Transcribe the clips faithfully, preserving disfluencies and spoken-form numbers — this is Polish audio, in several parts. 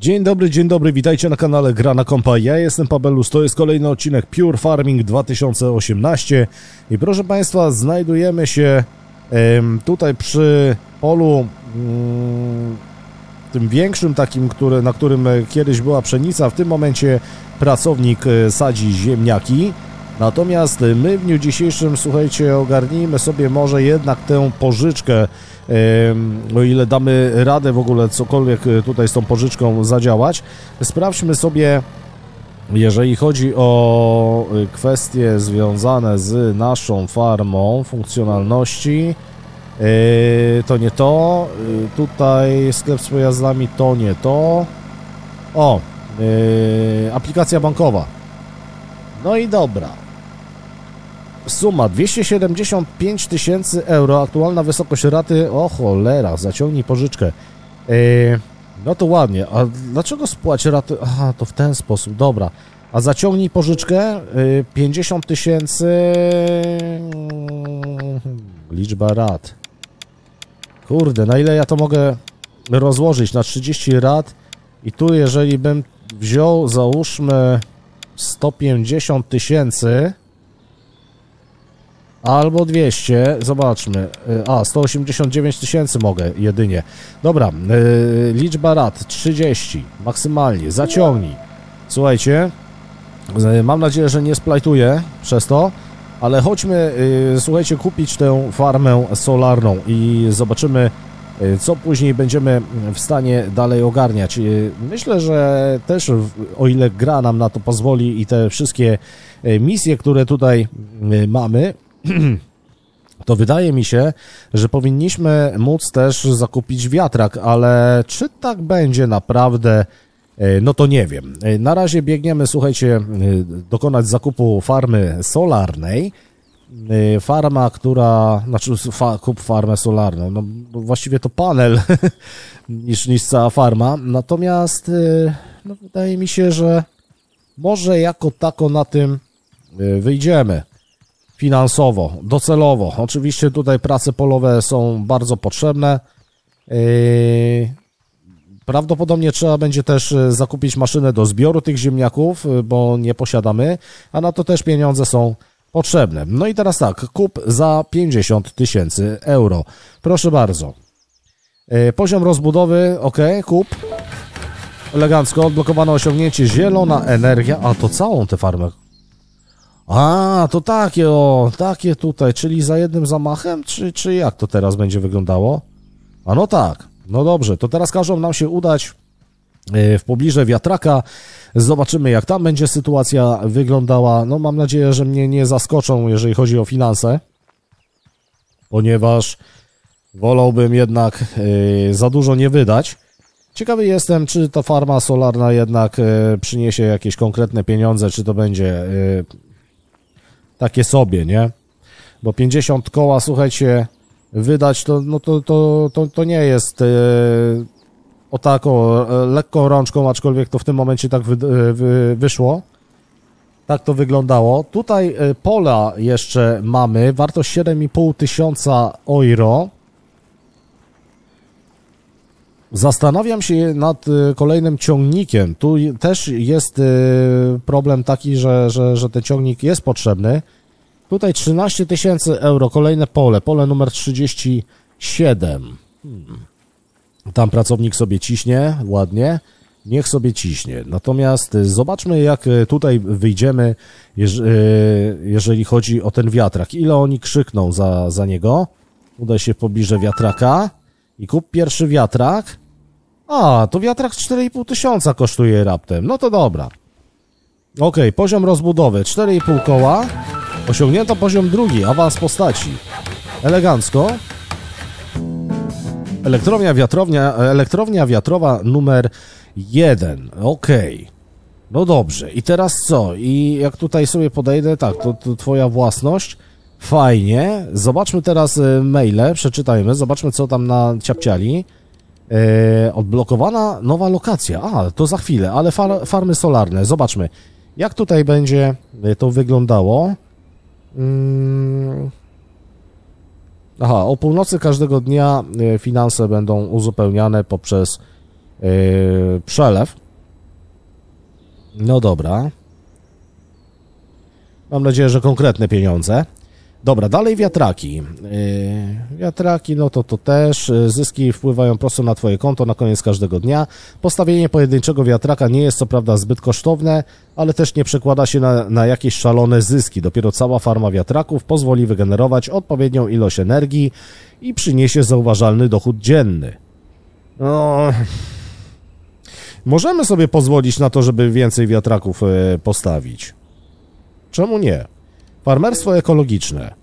Dzień dobry, dzień dobry, witajcie na kanale GraNaKompa, ja jestem Pabellus, to jest kolejny odcinek Pure Farming dwa tysiące osiemnaście i proszę Państwa, znajdujemy się um, tutaj przy polu um, tym większym takim, który, na którym kiedyś była pszenica, w tym momencie pracownik sadzi ziemniaki, natomiast my w dniu dzisiejszym, słuchajcie, ogarnijmy sobie może jednak tę pożyczkę, o ile damy radę w ogóle cokolwiek tutaj z tą pożyczką zadziałać. Sprawdźmy sobie, jeżeli chodzi o kwestie związane z naszą farmą, funkcjonalności, to nie to, tutaj sklep z pojazdami to nie to, o, aplikacja bankowa, no i dobra. Suma dwieście siedemdziesiąt pięć tysięcy euro, aktualna wysokość raty, o cholera, zaciągnij pożyczkę. Eee, no to ładnie, a dlaczego spłać raty? Aha, to w ten sposób, dobra. A zaciągnij pożyczkę, eee, pięćdziesiąt tysięcy, liczba rat. Kurde, na ile ja to mogę rozłożyć? Na trzydzieści rat i tu jeżeli bym wziął, załóżmy, sto pięćdziesiąt tysięcy... albo dwieście, zobaczmy, a sto osiemdziesiąt dziewięć tysięcy mogę jedynie. Dobra, yy, liczba rat trzydzieści, maksymalnie, zaciągnij. Słuchajcie, yy, mam nadzieję, że nie splajtuję przez to, ale chodźmy, yy, słuchajcie, kupić tę farmę solarną i zobaczymy, yy, co później będziemy w stanie dalej ogarniać. Yy, myślę, że też, w, o ile gra nam na to pozwoli i te wszystkie yy, misje, które tutaj yy, mamy, to wydaje mi się, że powinniśmy móc też zakupić wiatrak, ale czy tak będzie naprawdę, no to nie wiem. Na razie biegniemy, słuchajcie, dokonać zakupu farmy solarnej. Farma, która, znaczy fa, kup farmę solarną, no właściwie to panel niż, niż cała farma, natomiast no, wydaje mi się, że może jako tako na tym wyjdziemy. Finansowo, docelowo. Oczywiście tutaj prace polowe są bardzo potrzebne. Prawdopodobnie trzeba będzie też zakupić maszynę do zbioru tych ziemniaków, bo nie posiadamy, a na to też pieniądze są potrzebne. No i teraz tak, kup za pięćdziesiąt tysięcy euro. Proszę bardzo. Poziom rozbudowy, ok, kup. Elegancko, odblokowane osiągnięcie, zielona energia, a to całą tę farmę. A, to takie o, takie tutaj, czyli za jednym zamachem, czy, czy jak to teraz będzie wyglądało? A no tak, no dobrze, to teraz każą nam się udać w pobliże wiatraka, zobaczymy jak tam będzie sytuacja wyglądała, no mam nadzieję, że mnie nie zaskoczą, jeżeli chodzi o finanse, ponieważ wolałbym jednak yy, za dużo nie wydać. Ciekawy jestem, czy ta farma solarna jednak yy, przyniesie jakieś konkretne pieniądze, czy to będzie... Yy, takie sobie, nie? Bo pięćdziesiąt koła, słuchajcie, wydać to, no to, to, to, to nie jest yy, o taką yy, lekką rączką, aczkolwiek to w tym momencie tak wy, yy, wyszło. Tak to wyglądało. Tutaj yy, pola jeszcze mamy, wartość siedem i pół tysiąca euro. Zastanawiam się nad kolejnym ciągnikiem. Tu też jest problem taki, że, że, że ten ciągnik jest potrzebny. Tutaj trzynaście tysięcy euro, kolejne pole, pole numer trzydzieści siedem. Hmm. Tam pracownik sobie ciśnie, ładnie, niech sobie ciśnie. Natomiast zobaczmy, jak tutaj wyjdziemy, jeżeli chodzi o ten wiatrak. Ile oni krzykną za, za niego? Udaj się w pobliże wiatraka i kup pierwszy wiatrak. A, to wiatrak cztery i pół tysiąca kosztuje raptem. No to dobra. Ok, poziom rozbudowy cztery i pół koła. Osiągnięto poziom drugi, awans postaci. Elegancko. Elektrownia, wiatrownia, elektrownia wiatrowa numer jeden. Ok. No dobrze. I teraz co? I jak tutaj sobie podejdę, tak, to, to twoja własność. Fajnie. Zobaczmy teraz maile, przeczytajmy, zobaczmy co tam na ciapciali. Yy, odblokowana nowa lokacja. A, to za chwilę, ale far, farmy solarne. Zobaczmy, jak tutaj będzie to wyglądało. Yy. Aha, o północy każdego dnia finanse będą uzupełniane poprzez Yy, przelew. No dobra. Mam nadzieję, że konkretne pieniądze. Dobra, dalej wiatraki. Yy, wiatraki, no to to też. Zyski wpływają prosto na Twoje konto na koniec każdego dnia. Postawienie pojedynczego wiatraka nie jest co prawda zbyt kosztowne, ale też nie przekłada się na, na jakieś szalone zyski. Dopiero cała farma wiatraków pozwoli wygenerować odpowiednią ilość energii i przyniesie zauważalny dochód dzienny. No... Możemy sobie pozwolić na to, żeby więcej wiatraków postawić. Czemu nie? Farmerstwo ekologiczne.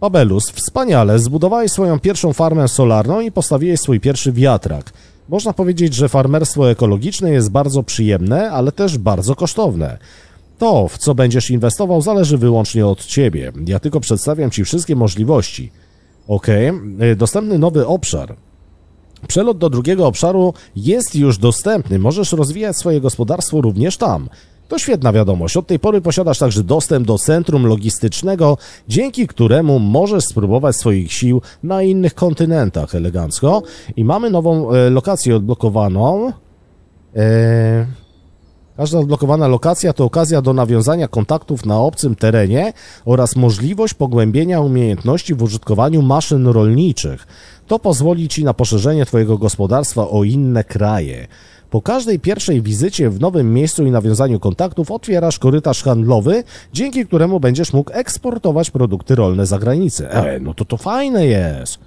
Pabellus, wspaniale, zbudowałeś swoją pierwszą farmę solarną i postawiłeś swój pierwszy wiatrak. Można powiedzieć, że farmerstwo ekologiczne jest bardzo przyjemne, ale też bardzo kosztowne. To, w co będziesz inwestował, zależy wyłącznie od Ciebie. Ja tylko przedstawiam Ci wszystkie możliwości. Ok, dostępny nowy obszar. Przelot do drugiego obszaru jest już dostępny. Możesz rozwijać swoje gospodarstwo również tam. To świetna wiadomość. Od tej pory posiadasz także dostęp do centrum logistycznego, dzięki któremu możesz spróbować swoich sił na innych kontynentach elegancko. I mamy nową e, lokację odblokowaną. E, każda odblokowana lokacja to okazja do nawiązania kontaktów na obcym terenie oraz możliwość pogłębienia umiejętności w użytkowaniu maszyn rolniczych. To pozwoli Ci na poszerzenie Twojego gospodarstwa o inne kraje. Po każdej pierwszej wizycie w nowym miejscu i nawiązaniu kontaktów otwierasz korytarz handlowy, dzięki któremu będziesz mógł eksportować produkty rolne za granicę. E, no to to fajne jest.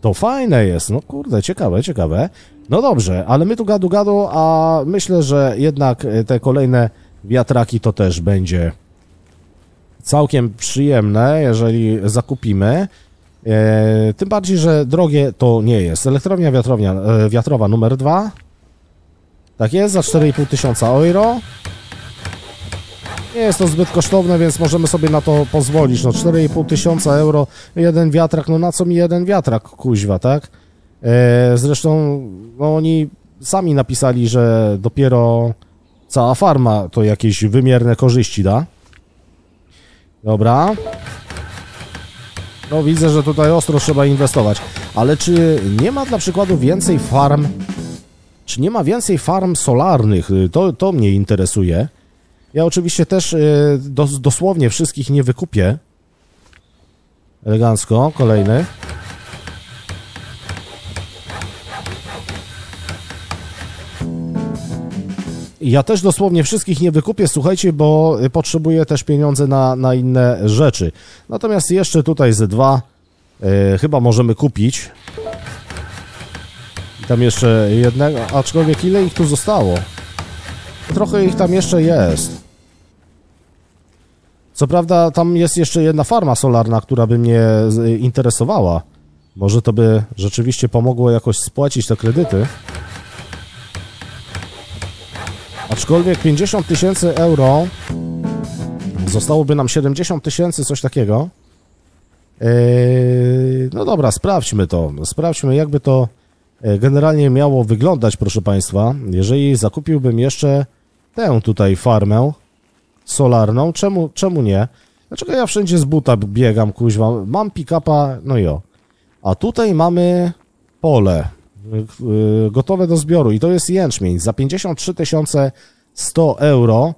To fajne jest. No kurde, ciekawe, ciekawe. No dobrze, ale my tu gadu gadu, a myślę, że jednak te kolejne wiatraki to też będzie całkiem przyjemne, jeżeli zakupimy. E, tym bardziej, że drogie to nie jest. Elektrownia wiatrownia, e, wiatrowa numer dwa. Tak jest, za cztery i pół tysiąca euro. Nie jest to zbyt kosztowne, więc możemy sobie na to pozwolić. No cztery i pół tysiąca euro, jeden wiatrak, no na co mi jeden wiatrak, kuźwa, tak? E, zresztą no, oni sami napisali, że dopiero cała farma to jakieś wymierne korzyści da. Dobra. No widzę, że tutaj ostro trzeba inwestować. Ale czy nie ma dla przykładu więcej farm... Czy nie ma więcej farm solarnych? To, to mnie interesuje. Ja oczywiście też dos dosłownie wszystkich nie wykupię. Elegancko, kolejny. Ja też dosłownie wszystkich nie wykupię, słuchajcie, bo potrzebuję też pieniądze na, na inne rzeczy. Natomiast jeszcze tutaj ze dwa yy, chyba możemy kupić. Tam jeszcze jednego, aczkolwiek ile ich tu zostało? Trochę ich tam jeszcze jest. Co prawda tam jest jeszcze jedna farma solarna, która by mnie interesowała. Może to by rzeczywiście pomogło jakoś spłacić te kredyty. Aczkolwiek pięćdziesiąt tysięcy euro, zostałoby nam siedemdziesiąt tysięcy, coś takiego. Eee, no dobra, sprawdźmy to. Sprawdźmy, jakby to generalnie miało wyglądać, proszę Państwa, jeżeli zakupiłbym jeszcze tę tutaj farmę solarną. Czemu, czemu nie? Dlaczego ja wszędzie z buta biegam, kuźwa? Mam pick-upa, no jo. A tutaj mamy pole gotowe do zbioru i to jest jęczmień za pięćdziesiąt trzy tysiące sto euro,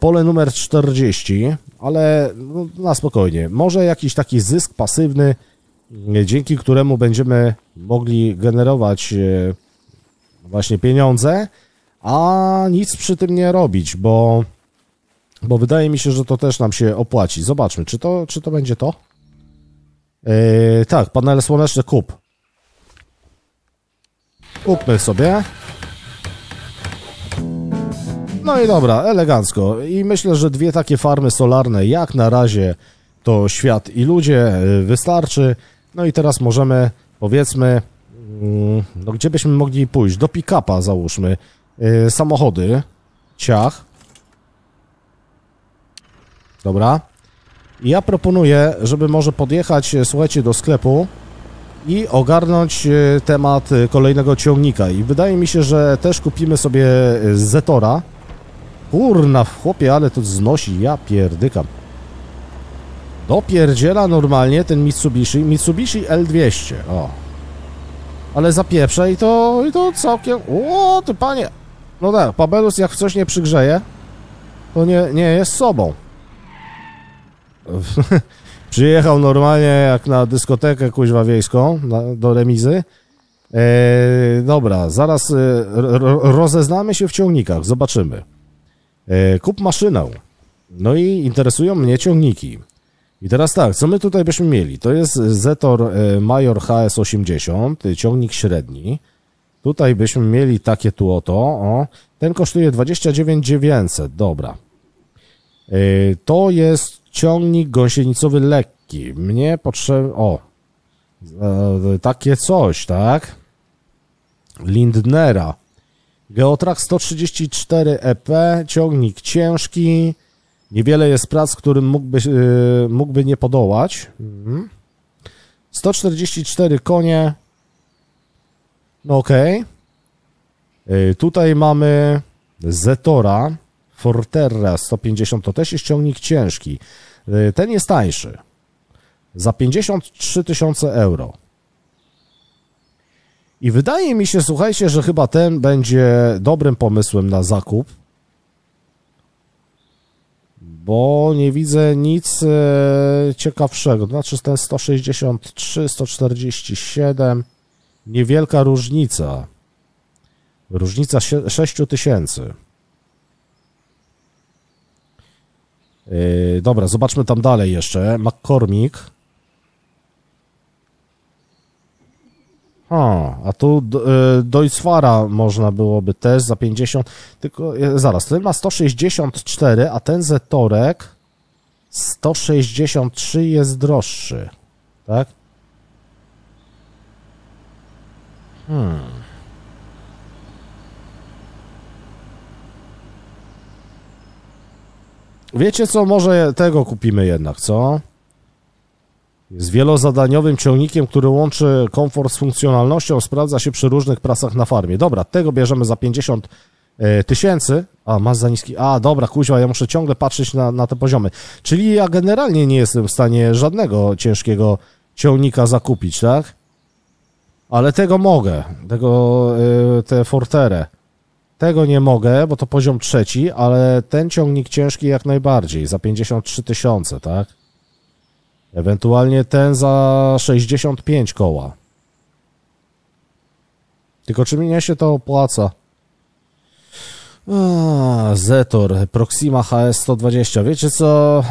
pole numer czterdzieści, ale no, na spokojnie. Może jakiś taki zysk pasywny, dzięki któremu będziemy mogli generować właśnie pieniądze, a nic przy tym nie robić, bo, bo wydaje mi się, że to też nam się opłaci. Zobaczmy, czy to, czy to będzie to? Yy, tak, panele słoneczne kup. Kupmy sobie. No i dobra, elegancko. I myślę, że dwie takie farmy solarne jak na razie to świat i ludzie wystarczy. No i teraz możemy, powiedzmy, no gdzie byśmy mogli pójść? Do pick-upa załóżmy. Samochody. Ciach. Dobra. I ja proponuję, żeby może podjechać, słuchajcie, do sklepu i ogarnąć temat kolejnego ciągnika. I wydaje mi się, że też kupimy sobie Zetora. Kurna, chłopie, ale to znosi. Ja pierdykam. Dopierdziela normalnie ten Mitsubishi. Mitsubishi L dwieście. O. ale zapieprze i to, i to całkiem... O, ty panie! No tak, Pabellus jak coś nie przygrzeje, to nie, nie jest sobą. Przyjechał normalnie jak na dyskotekę kuźwa wiejską, na, do remizy. E, dobra, zaraz e, ro, rozeznamy się w ciągnikach, zobaczymy. E, kup maszynę. No i interesują mnie ciągniki. I teraz tak, co my tutaj byśmy mieli? To jest Zetor Major H S osiemdziesiąt, ciągnik średni. Tutaj byśmy mieli takie tu oto. O. Ten kosztuje dwadzieścia dziewięć tysięcy dziewięćset, dobra. Yy, to jest ciągnik gąsienicowy lekki. Mnie potrzeba... O, yy, takie coś, tak? Lindnera. Geotrak sto trzydzieści cztery E P, ciągnik ciężki. Niewiele jest prac, którym mógłby, yy, mógłby nie podołać. Mhm. sto czterdzieści cztery konie. No okej. Okay. Yy, tutaj mamy Zetora Forterra sto pięćdziesiąt. To też jest ciągnik ciężki. Yy, ten jest tańszy. Za pięćdziesiąt trzy tysiące euro. I wydaje mi się, słuchajcie, że chyba ten będzie dobrym pomysłem na zakup. Bo nie widzę nic e, ciekawszego. Znaczy ten sto sześćdziesiąt trzy, sto czterdzieści siedem. Niewielka różnica. Różnica sześć tysięcy. Yy, dobra, zobaczmy tam dalej jeszcze. McCormick. A, a tu yy, Deutz-Fahra można byłoby też za pięćdziesiąt. Tylko yy, zaraz, ten ma sto sześćdziesiąt cztery, a ten Zetorek sto sześćdziesiąt trzy jest droższy. Tak? Hmm. Wiecie co, może tego kupimy jednak, co? Z wielozadaniowym ciągnikiem, który łączy komfort z funkcjonalnością, sprawdza się przy różnych pracach na farmie. Dobra, tego bierzemy za pięćdziesiąt tysięcy. A, masz za niski... A, dobra, kuźwa, ja muszę ciągle patrzeć na, na te poziomy. Czyli ja generalnie nie jestem w stanie żadnego ciężkiego ciągnika zakupić, tak? Ale tego mogę, tego, yy, te Forterę. Tego nie mogę, bo to poziom trzeci, ale ten ciągnik ciężki jak najbardziej, za pięćdziesiąt trzy tysiące, tak? Ewentualnie ten za sześćdziesiąt pięć koła. Tylko czy mnie się to opłaca? A, Zetor, Proxima H S sto dwadzieścia. Wiecie co,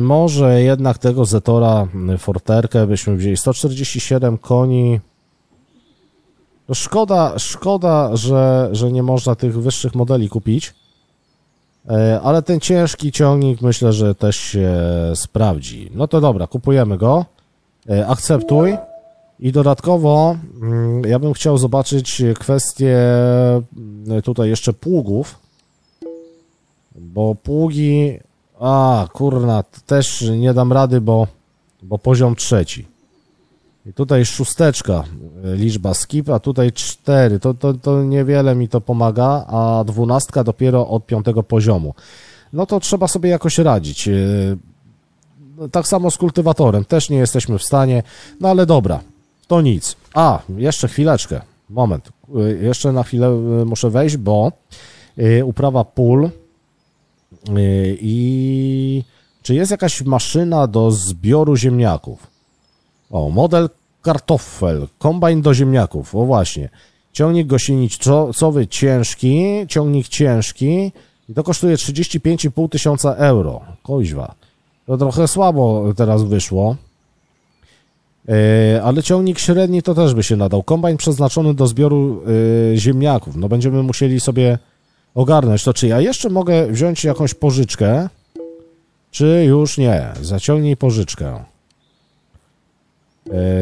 może jednak tego Zetora Forterkę byśmy wzięli. sto czterdzieści siedem koni. Szkoda, szkoda, że, że nie można tych wyższych modeli kupić, ale ten ciężki ciągnik myślę, że też się sprawdzi. No to dobra, kupujemy go, akceptuj i dodatkowo ja bym chciał zobaczyć kwestię tutaj jeszcze pługów, bo pługi, a kurna, też nie dam rady, bo, bo poziom trzeci. I tutaj szósteczka, liczba skip, a tutaj cztery, to, to, to niewiele mi to pomaga, a dwunastka dopiero od piątego poziomu. No to trzeba sobie jakoś radzić. Tak samo z kultywatorem, też nie jesteśmy w stanie, no ale dobra, to nic. A, jeszcze chwileczkę, moment, jeszcze na chwilę muszę wejść, bo uprawa pól i czy jest jakaś maszyna do zbioru ziemniaków? O, model kartofel, kombajn do ziemniaków, o właśnie. Ciągnik gąsienicowy ciężki, ciągnik ciężki i to kosztuje trzydzieści pięć i pół tysiąca euro. Koźwa. To trochę słabo teraz wyszło, yy, ale ciągnik średni to też by się nadał. Kombajn przeznaczony do zbioru yy, ziemniaków. No będziemy musieli sobie ogarnąć to, czy ja jeszcze mogę wziąć jakąś pożyczkę, czy już nie. Zaciągnij pożyczkę.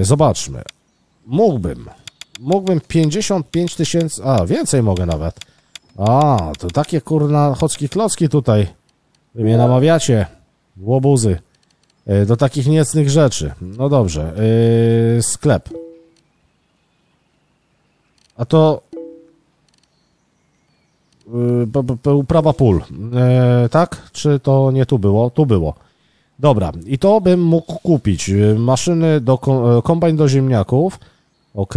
Zobaczmy. Mógłbym. Mógłbym pięćdziesiąt pięć tysięcy... A, więcej mogę nawet. A, to takie kurna chocki klocki tutaj. Wy mnie namawiacie. Łobuzy. Do takich niecnych rzeczy. No dobrze. Yy, sklep. A to... Yy, uprawa pól. Yy, tak? Czy to nie tu było? Tu było. Dobra, i to bym mógł kupić. Maszyny do kombajn do ziemniaków. Ok.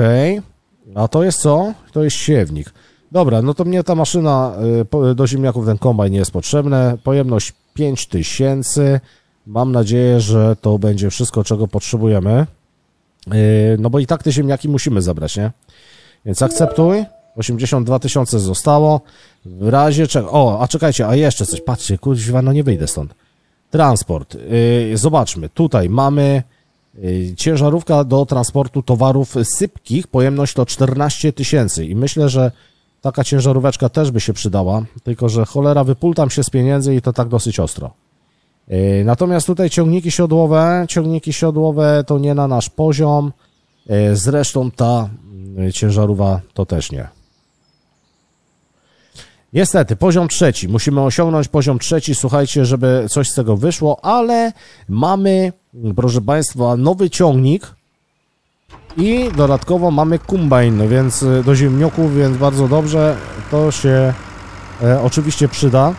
A to jest co? To jest siewnik. Dobra, no to mnie ta maszyna do ziemniaków, ten kombajn nie jest potrzebny. Pojemność pięć tysięcy. Mam nadzieję, że to będzie wszystko, czego potrzebujemy. No bo i tak te ziemniaki musimy zabrać, nie? Więc akceptuj. osiemdziesiąt dwa tysiące zostało. W razie czego... O, a czekajcie, a jeszcze coś. Patrzcie, kurwa, no nie wyjdę stąd. Transport. Zobaczmy. Tutaj mamy ciężarówka do transportu towarów sypkich. Pojemność to czternaście tysięcy. I myślę, że taka ciężaróweczka też by się przydała. Tylko że cholera, wypultam się z pieniędzy i to tak dosyć ostro. Natomiast tutaj ciągniki siodłowe, ciągniki siodłowe to nie na nasz poziom, zresztą ta ciężarówka to też nie. Niestety, poziom trzeci, musimy osiągnąć poziom trzeci, słuchajcie, żeby coś z tego wyszło, ale mamy, proszę Państwa, nowy ciągnik i dodatkowo mamy kombajn, więc do ziemniaków, więc bardzo dobrze, to się e, oczywiście przyda.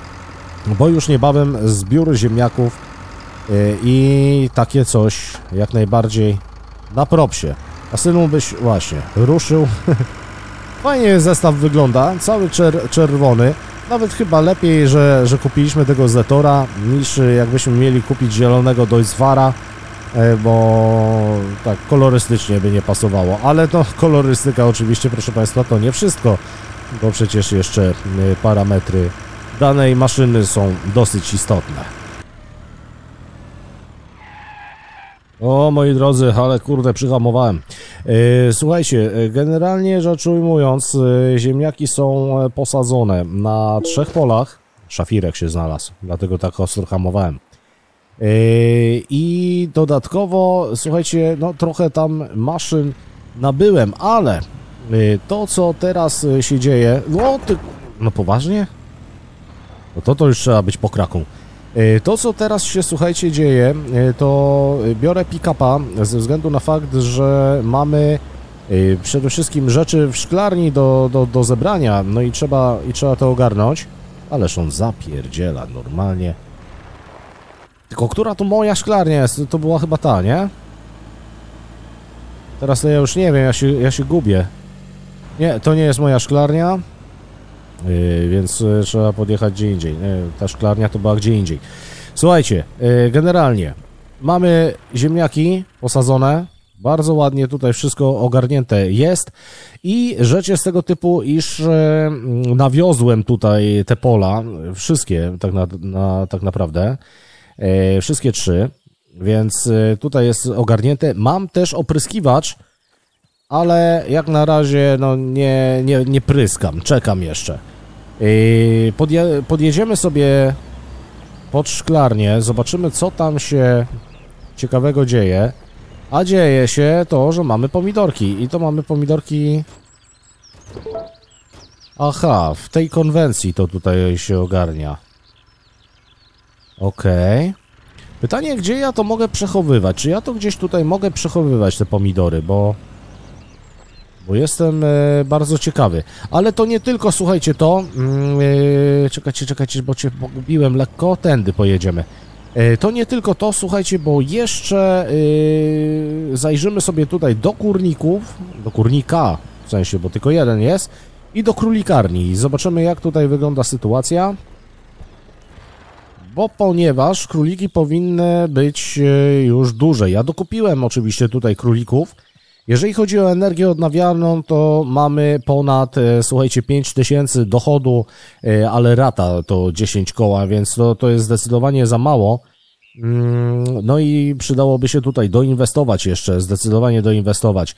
Bo już niebawem zbiór ziemniaków i takie coś jak najbardziej na propsie. A synu byś właśnie ruszył. Fajnie zestaw wygląda, cały czer czerwony. Nawet chyba lepiej, że, że kupiliśmy tego Zetora, niż jakbyśmy mieli kupić zielonego Deutz-Fahra, bo tak kolorystycznie by nie pasowało. Ale to kolorystyka oczywiście, proszę Państwa, to nie wszystko, bo przecież jeszcze parametry danej maszyny są dosyć istotne. O, moi drodzy, ale kurde, przyhamowałem. Yy, słuchajcie, generalnie rzecz ujmując, yy, ziemniaki są posadzone na trzech polach. Szafirek się znalazł, dlatego tak ostro hamowałem. Yy, I dodatkowo, słuchajcie, no trochę tam maszyn nabyłem, ale yy, to, co teraz się dzieje... O, ty... No poważnie? No to to już trzeba być pokraką. To, co teraz się, słuchajcie, dzieje, to biorę pick-upa ze względu na fakt, że mamy przede wszystkim rzeczy w szklarni do, do, do zebrania, no i trzeba, i trzeba to ogarnąć. Ależ on zapierdziela normalnie. Tylko która to moja szklarnia jest? To była chyba ta, nie? Teraz to ja już nie wiem, ja się, ja się gubię. Nie, to nie jest moja szklarnia. Yy, więc y, trzeba podjechać gdzie indziej. Yy, ta szklarnia to była gdzie indziej. Słuchajcie, yy, generalnie mamy ziemniaki posadzone, bardzo ładnie tutaj wszystko ogarnięte jest i rzecz jest tego typu, iż yy, nawiozłem tutaj te pola, wszystkie tak, na, na, tak naprawdę, yy, wszystkie trzy, więc yy, tutaj jest ogarnięte. Mam też opryskiwacz, ale jak na razie no nie, nie, nie pryskam, czekam jeszcze. Yy, podje, podjedziemy sobie pod szklarnię, zobaczymy co tam się ciekawego dzieje. A dzieje się to, że mamy pomidorki i to mamy pomidorki... Aha, w tej konwencji to tutaj się ogarnia. Okej. Okay. Pytanie, gdzie ja to mogę przechowywać? Czy ja to gdzieś tutaj mogę przechowywać te pomidory, bo... Bo jestem y, bardzo ciekawy. Ale to nie tylko, słuchajcie, to... Yy, czekajcie, czekajcie, bo cię pogubiłem lekko. Tędy pojedziemy. Yy, to nie tylko to, słuchajcie, bo jeszcze yy, zajrzymy sobie tutaj do kurników. Do kurnika, w sensie, bo tylko jeden jest. I do królikarni. Zobaczymy, jak tutaj wygląda sytuacja. Bo ponieważ króliki powinny być yy, już duże. Ja dokupiłem oczywiście tutaj królików. Jeżeli chodzi o energię odnawialną, to mamy ponad, słuchajcie, pięć tysięcy dochodu, ale rata to dziesięć koła, więc to, to jest zdecydowanie za mało. No i przydałoby się tutaj doinwestować jeszcze, zdecydowanie doinwestować.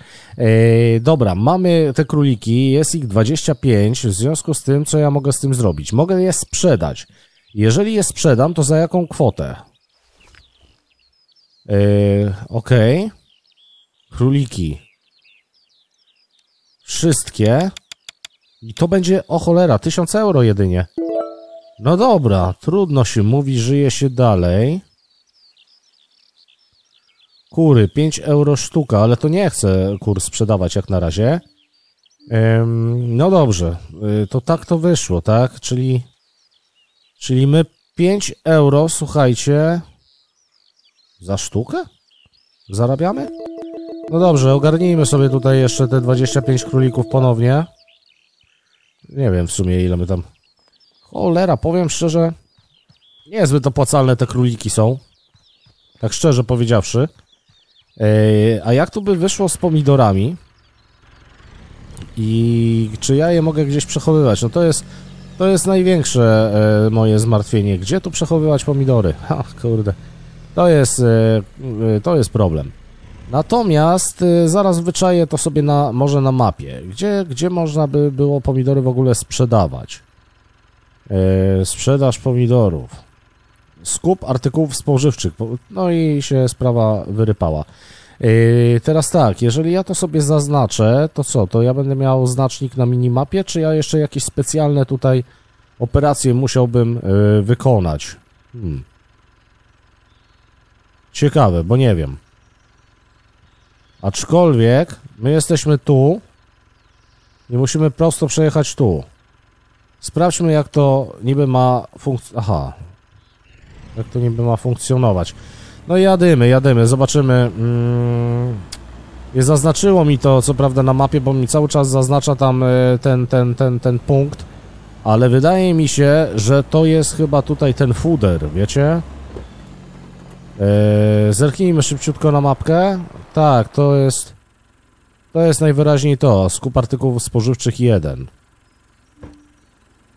Dobra, mamy te króliki, jest ich dwadzieścia pięć, w związku z tym, co ja mogę z tym zrobić? Mogę je sprzedać. Jeżeli je sprzedam, to za jaką kwotę? Okej. Okay. Króliki. Wszystkie. I to będzie, o cholera, tysiąc euro jedynie. No dobra, trudno się mówi, żyje się dalej. Kury, pięć euro sztuka, ale to nie chcę kur sprzedawać jak na razie. Ym, no dobrze, y, to tak to wyszło, tak? Czyli, czyli my pięć euro, słuchajcie, za sztukę zarabiamy? No dobrze, ogarnijmy sobie tutaj jeszcze te dwadzieścia pięć królików ponownie. Nie wiem w sumie ile my tam... Cholera, powiem szczerze, niezbyt opłacalne te króliki są. Tak szczerze powiedziawszy. Eee, a jak tu by wyszło z pomidorami? I czy ja je mogę gdzieś przechowywać? No to jest... To jest największe e, moje zmartwienie. Gdzie tu przechowywać pomidory? Ha, kurde. To jest, e, to jest problem. Natomiast e, zaraz wyczaję to sobie na, może na mapie. Gdzie, gdzie można by było pomidory w ogóle sprzedawać? E, sprzedaż pomidorów. Skup artykułów spożywczych. No i się sprawa wyrypała. E, teraz tak, jeżeli ja to sobie zaznaczę, to co? To ja będę miał znacznik na minimapie, czy ja jeszcze jakieś specjalne tutaj operacje musiałbym e, wykonać? Hmm. Ciekawe, bo nie wiem. Aczkolwiek my jesteśmy tu i musimy prosto przejechać tu. Sprawdźmy, jak to niby ma funkcjonować. Aha. Jak to niby ma funkcjonować. No i jadymy, jadymy, zobaczymy. Mm. Nie zaznaczyło mi to, co prawda, na mapie, bo mi cały czas zaznacza tam ten, ten, ten, ten punkt. Ale wydaje mi się, że to jest chyba tutaj ten fuder, wiecie? Eee, zerknijmy szybciutko na mapkę. Tak, to jest... To jest najwyraźniej to. Skup artykułów spożywczych jeden.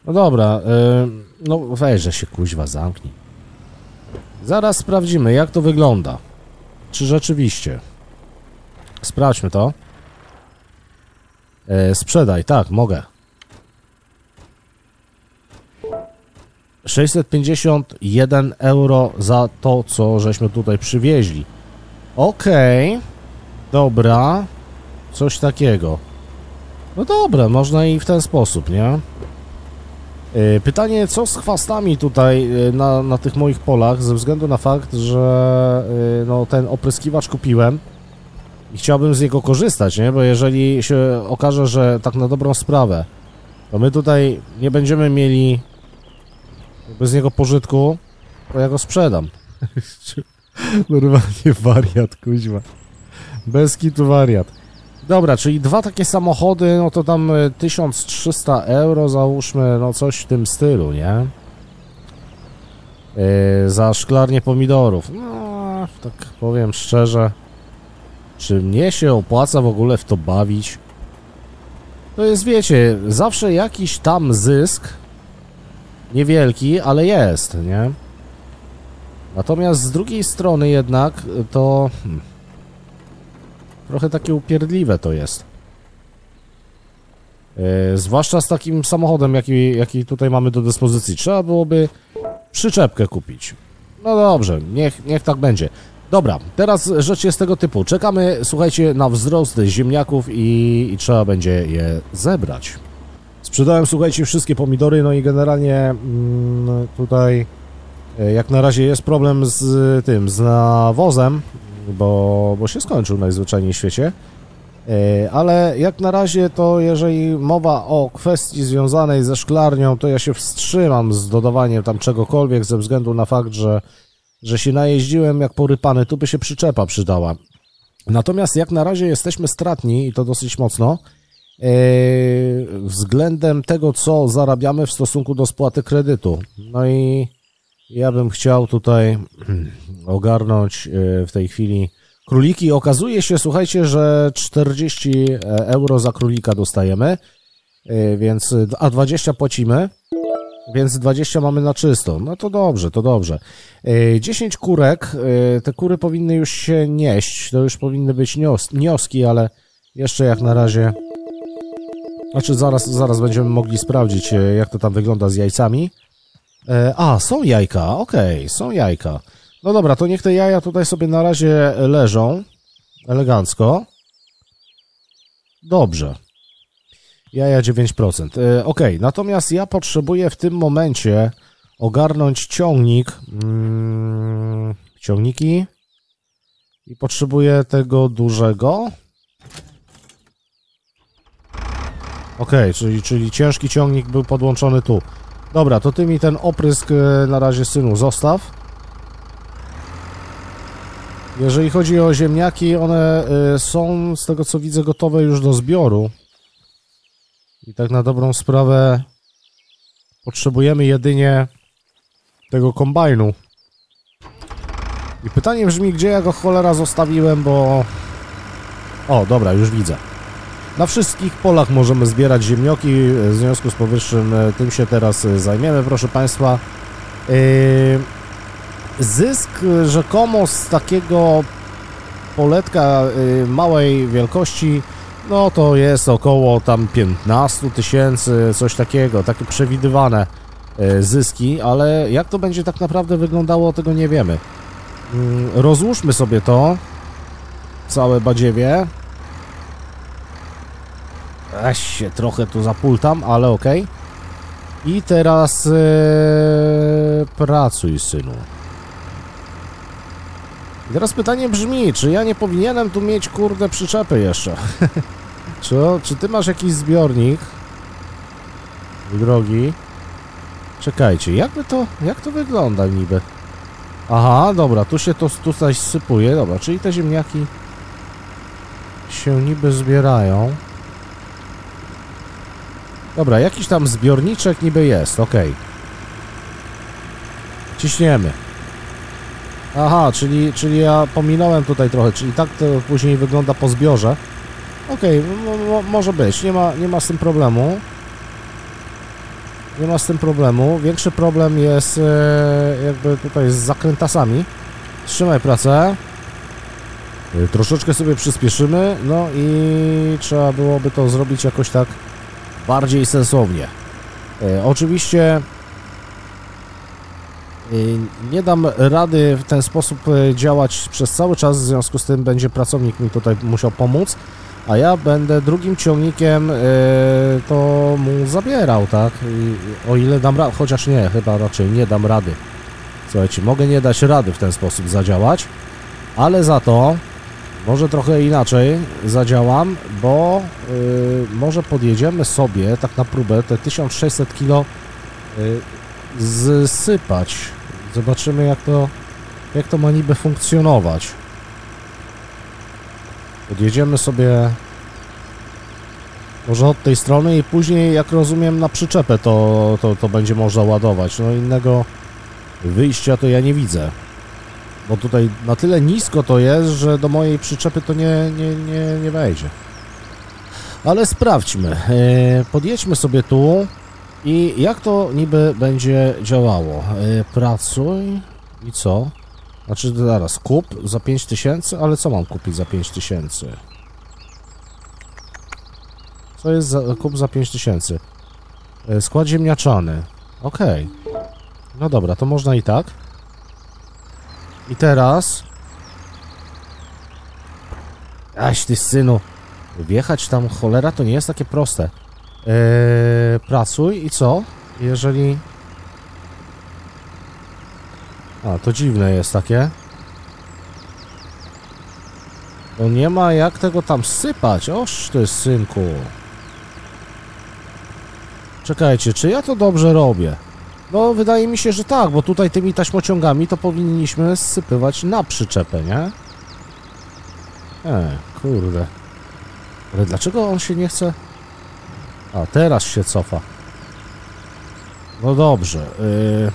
No dobra, eee, no wejrze się, kuźwa, zamknij. Zaraz sprawdzimy, jak to wygląda. Czy rzeczywiście. Sprawdźmy to. E, sprzedaj, tak, mogę. sześćset pięćdziesiąt jeden euro za to, co żeśmy tutaj przywieźli. Okej. Okay. Dobra. Coś takiego. No dobra, można i w ten sposób, nie? Pytanie, co z chwastami tutaj na, na tych moich polach, ze względu na fakt, że no, ten opryskiwacz kupiłem i chciałbym z niego korzystać, nie? Bo jeżeli się okaże, że tak na dobrą sprawę, to my tutaj nie będziemy mieli jakby z niego pożytku, to ja go sprzedam. Normalnie wariat, kuźwa. Bez kitu wariat. Dobra, czyli dwa takie samochody, no to tam tysiąc trzysta euro, załóżmy, no coś w tym stylu, nie? Yy, za szklarnię pomidorów. No, tak powiem szczerze, czy mnie się opłaca w ogóle w to bawić? To jest, wiecie, zawsze jakiś tam zysk, niewielki, ale jest, nie? Natomiast z drugiej strony jednak to... Hmm. Trochę takie upierdliwe to jest. Yy, zwłaszcza z takim samochodem, jaki, jaki tutaj mamy do dyspozycji. Trzeba byłoby przyczepkę kupić. No dobrze, niech, niech tak będzie. Dobra, teraz rzecz jest tego typu. Czekamy, słuchajcie, na wzrost ziemniaków i, i trzeba będzie je zebrać. Sprzedałem, słuchajcie, wszystkie pomidory, no i generalnie mm, tutaj jak na razie jest problem z tym, z nawozem. Bo, bo się skończył najzwyczajniej w świecie, yy, ale jak na razie to jeżeli mowa o kwestii związanej ze szklarnią, to ja się wstrzymam z dodawaniem tam czegokolwiek ze względu na fakt, że, że się najeździłem jak porypany, tu by się przyczepa przydała. Natomiast jak na razie jesteśmy stratni i to dosyć mocno yy, względem tego, co zarabiamy w stosunku do spłaty kredytu. No i ja bym chciał tutaj ogarnąć w tej chwili króliki. Okazuje się, słuchajcie, że czterdzieści euro za królika dostajemy, więc, a dwadzieścia płacimy, więc dwadzieścia mamy na czysto. No to dobrze, to dobrze. dziesięć kurek, te kury powinny już się nieść, to już powinny być nios, nioski, ale jeszcze jak na razie... Znaczy zaraz, zaraz będziemy mogli sprawdzić, jak to tam wygląda z jajcami. A, są jajka, okej, okay, są jajka. No dobra, to niech te jaja tutaj sobie na razie leżą. Elegancko. Dobrze. Jaja dziewięć procent. Okej, okay, natomiast ja potrzebuję w tym momencie ogarnąć ciągnik. Hmm, ciągniki. I potrzebuję tego dużego. Okej, okay, czyli, czyli ciężki ciągnik był podłączony tu. Dobra, to ty mi ten oprysk na razie, synu, zostaw. Jeżeli chodzi o ziemniaki, one są, z tego co widzę, gotowe już do zbioru. I tak na dobrą sprawę potrzebujemy jedynie tego kombajnu. I pytanie brzmi, gdzie ja go cholera zostawiłem, bo... O, dobra, już widzę. Na wszystkich polach możemy zbierać ziemnioki, w związku z powyższym tym się teraz zajmiemy, proszę Państwa. Zysk rzekomo z takiego poletka małej wielkości, no to jest około tam piętnaście tysięcy, coś takiego, takie przewidywane zyski, ale jak to będzie tak naprawdę wyglądało, tego nie wiemy. Rozłóżmy sobie to, całe badziewie. Aż się trochę tu zapultam, ale okej. Okay. I teraz yy, pracuj, synu. I teraz pytanie brzmi, czy ja nie powinienem tu mieć, kurde, przyczepy jeszcze? czy, czy ty masz jakiś zbiornik? Drogi. Czekajcie, jakby to, jak to wygląda niby? Aha, dobra, tu się to tu coś sypuje, dobra, czyli te ziemniaki się niby zbierają. Dobra, jakiś tam zbiorniczek niby jest, okej. Okay. Ciśniemy. Aha, czyli, czyli ja pominąłem tutaj trochę, czyli tak to później wygląda po zbiorze. Okej, okay, może być, nie ma, nie ma z tym problemu. Nie ma z tym problemu. Większy problem jest yy, jakby tutaj z zakrętasami. Trzymaj pracę. Yy, troszeczkę sobie przyspieszymy, no i trzeba byłoby to zrobić jakoś tak bardziej sensownie. Yy, oczywiście yy, nie dam rady w ten sposób działać przez cały czas, w związku z tym będzie pracownik mi tutaj musiał pomóc, a ja będę drugim ciągnikiem yy, to mu zabierał, tak? I, o ile dam radę, chociaż nie, chyba raczej nie dam rady. Słuchajcie, mogę nie dać rady w ten sposób zadziałać, ale za to może trochę inaczej zadziałam, bo yy, może podjedziemy sobie tak na próbę te tysiąc sześćset kilo yy, zsypać. Zobaczymy, jak to, jak to ma niby funkcjonować. Podjedziemy sobie może od tej strony i później, jak rozumiem, na przyczepę to, to, to będzie można ładować. No innego wyjścia to ja nie widzę. Bo tutaj na tyle nisko to jest, że do mojej przyczepy to nie, nie, nie, nie wejdzie. Ale sprawdźmy. Podjedźmy sobie tu i jak to niby będzie działało. Pracuj i co? Znaczy zaraz, kup za pięć tysięcy, ale co mam kupić za pięć tysięcy? Co jest za, kup za pięć tysięcy? Skład ziemniaczany. Okej. Okay. No dobra, to można i tak. I teraz... Aś ty synu, wjechać tam cholera to nie jest takie proste. Eee, pracuj i co? Jeżeli... A, to dziwne jest takie. No nie ma jak tego tam sypać. Oż ty synku. Czekajcie, czy ja to dobrze robię? No wydaje mi się, że tak, bo tutaj tymi taśmociągami to powinniśmy sypywać na przyczepę, nie? E, kurde. Ale dlaczego on się nie chce... A, teraz się cofa. No dobrze. Yy...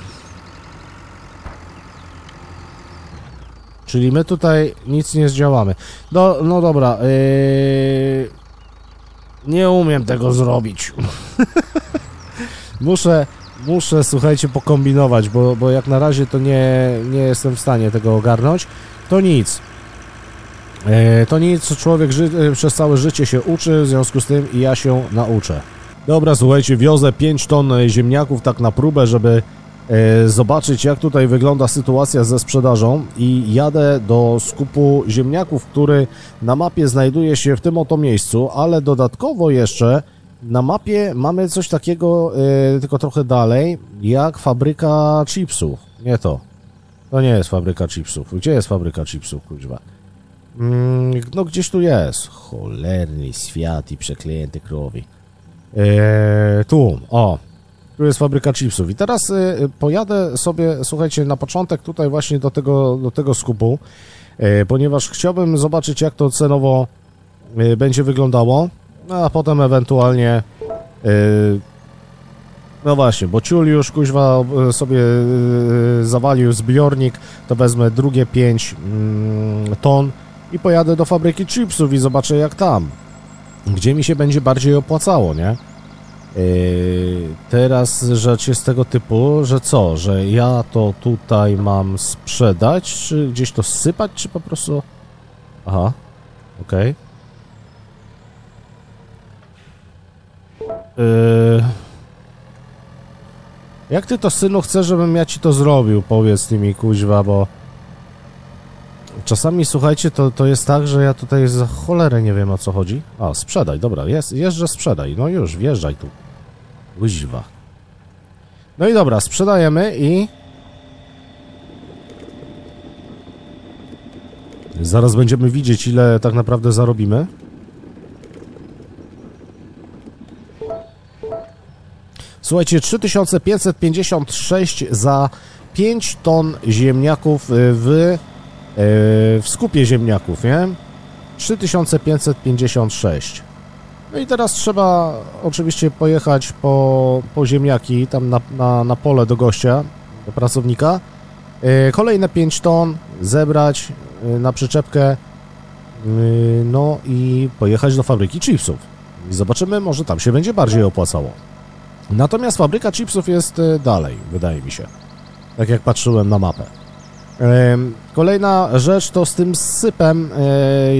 Czyli my tutaj nic nie zdziałamy. No, no dobra. Yy... Nie umiem tego zrobić. muszę, muszę, słuchajcie, pokombinować, bo, bo jak na razie to nie, nie jestem w stanie tego ogarnąć. To nic. Yy, to nic, człowiek ży przez całe życie się uczy, w związku z tym i ja się nauczę. Dobra, słuchajcie, wiozę pięć ton ziemniaków tak na próbę, żeby... zobaczyć, jak tutaj wygląda sytuacja ze sprzedażą, i jadę do skupu ziemniaków, który na mapie znajduje się w tym oto miejscu, ale dodatkowo jeszcze na mapie mamy coś takiego, yy, tylko trochę dalej, jak fabryka chipsów. Nie to. To nie jest fabryka chipsów. Gdzie jest fabryka chipsów, kurwa? Mm, no gdzieś tu jest. Cholerny świat i przeklęty krowi. Yy, tu, o. Tu jest fabryka chipsów. I teraz y, pojadę sobie, słuchajcie, na początek tutaj właśnie do tego, do tego skupu. ponieważ chciałbym zobaczyć, jak to cenowo będzie wyglądało, a potem ewentualnie... No właśnie, bo ciul już kuźwa sobie zawalił zbiornik, to wezmę drugie pięć ton i pojadę do fabryki chipsów i zobaczę, jak tam, gdzie mi się będzie bardziej opłacało, nie? Teraz rzecz jest tego typu, że co, że ja to tutaj mam sprzedać, czy gdzieś to sypać, czy po prostu... Aha, okej. Okay. Yy... Jak ty to, synu, chcesz, żebym ja ci to zrobił? Powiedz mi, kuźwa, bo... Czasami, słuchajcie, to, to jest tak, że ja tutaj za cholerę nie wiem, o co chodzi. A, sprzedaj, dobra, jest, jeżdżę, sprzedaj. No już, wjeżdżaj tu. Kuźwa. No i dobra, sprzedajemy i... Zaraz będziemy widzieć, ile tak naprawdę zarobimy. Słuchajcie, trzy tysiące pięćset pięćdziesiąt sześć za pięć ton ziemniaków w, w skupie ziemniaków, nie? trzy tysiące pięćset pięćdziesiąt sześć. No i teraz trzeba oczywiście pojechać po, po ziemniaki tam na, na, na pole do gościa, do pracownika. Kolejne pięć ton zebrać na przyczepkę, no i pojechać do fabryki chipsów. I zobaczymy, może tam się będzie bardziej opłacało. Natomiast fabryka chipsów jest dalej, wydaje mi się, tak jak patrzyłem na mapę. Kolejna rzecz to z tym sypem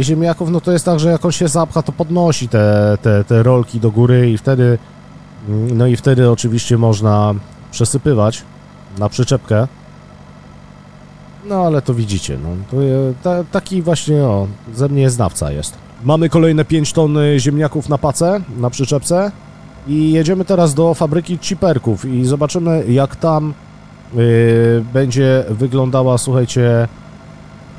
ziemniaków, no to jest tak, że jak on się zapcha, to podnosi te, te, te rolki do góry i wtedy, no i wtedy oczywiście można przesypywać na przyczepkę. No ale to widzicie, no, to, ta, taki właśnie, o, ze mnie znawca jest. Mamy kolejne pięć ton ziemniaków na pace, na przyczepce. I jedziemy teraz do fabryki chiperków i zobaczymy, jak tam yy, będzie wyglądała, słuchajcie,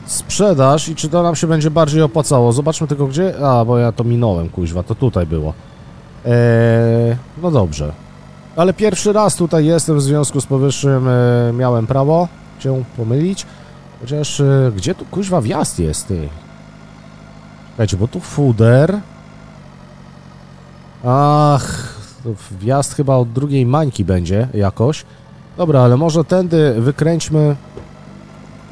sprzedaż i czy to nam się będzie bardziej opłacało. Zobaczmy tylko gdzie... A, bo ja to minąłem, kuźwa, to tutaj było. Eee, no dobrze. Ale pierwszy raz tutaj jestem, w związku z powyższym yy, miałem prawo się pomylić. Chociaż, yy, gdzie tu, kuźwa, wjazd jest, ty? Czekajcie, bo tu fuder... Ach, wjazd chyba od drugiej mańki będzie jakoś. Dobra, ale może tędy wykręćmy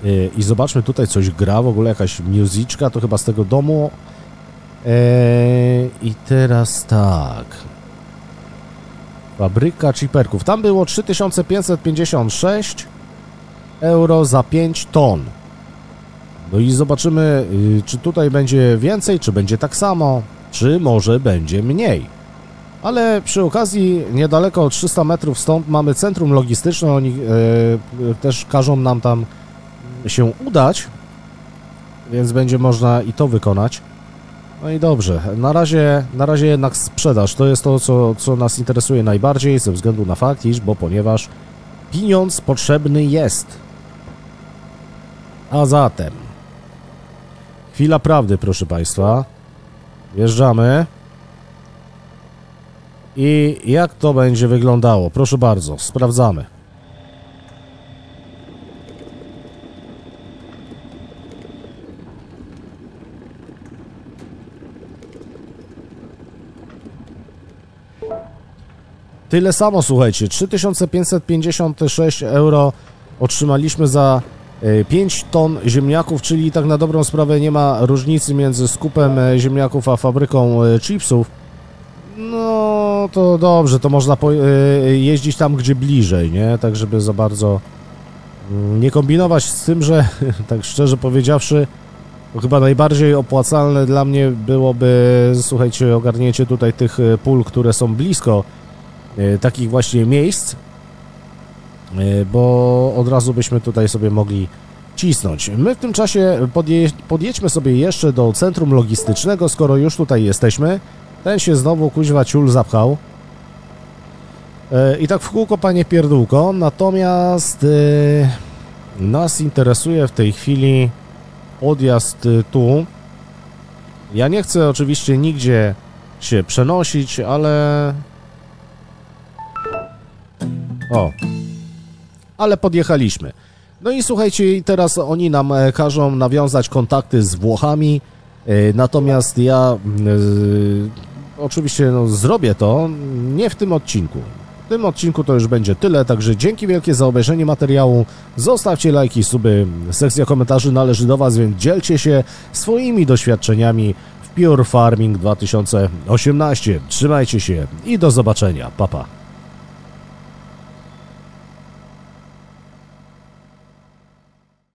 yy, i zobaczmy, tutaj coś gra, w ogóle jakaś muzyczka, to chyba z tego domu. Yy, I teraz tak. Fabryka chiperków. Tam było trzy tysiące pięćset pięćdziesiąt sześć euro za pięć ton. No i zobaczymy, yy, czy tutaj będzie więcej, czy będzie tak samo, czy może będzie mniej. Ale przy okazji niedaleko, trzysta metrów stąd, mamy centrum logistyczne, oni yy, też każą nam tam się udać, więc będzie można i to wykonać. No i dobrze, na razie, na razie jednak sprzedaż, to jest to, co, co nas interesuje najbardziej, ze względu na fakt, iż, bo ponieważ pieniądz potrzebny jest. A zatem, chwila prawdy, proszę Państwa. Wjeżdżamy. I jak to będzie wyglądało? Proszę bardzo, sprawdzamy. Tyle samo, słuchajcie, trzy tysiące pięćset pięćdziesiąt sześć euro otrzymaliśmy za pięć ton ziemniaków, czyli tak na dobrą sprawę nie ma różnicy między skupem ziemniaków a fabryką chipsów. No to dobrze, to można jeździć tam, gdzie bliżej, nie? Tak, żeby za bardzo nie kombinować, z tym, że tak szczerze powiedziawszy, to chyba najbardziej opłacalne dla mnie byłoby, słuchajcie, ogarnięcie tutaj tych pól, które są blisko takich właśnie miejsc, bo od razu byśmy tutaj sobie mogli cisnąć. My w tym czasie podje podjedźmy sobie jeszcze do centrum logistycznego, skoro już tutaj jesteśmy. Ten się znowu, kuźwa, ciul zapchał. I tak w kółko, panie pierdółko. Natomiast yy, nas interesuje w tej chwili odjazd tu. Ja nie chcę oczywiście nigdzie się przenosić, ale... O... Ale podjechaliśmy. No i słuchajcie, teraz oni nam każą nawiązać kontakty z Włochami, natomiast ja y, oczywiście no, zrobię to nie w tym odcinku. W tym odcinku to już będzie tyle, także dzięki wielkie za obejrzenie materiału, zostawcie lajki, suby, sekcja komentarzy należy do Was, więc dzielcie się swoimi doświadczeniami w Pure Farming dwa tysiące osiemnaście. Trzymajcie się i do zobaczenia, pa pa.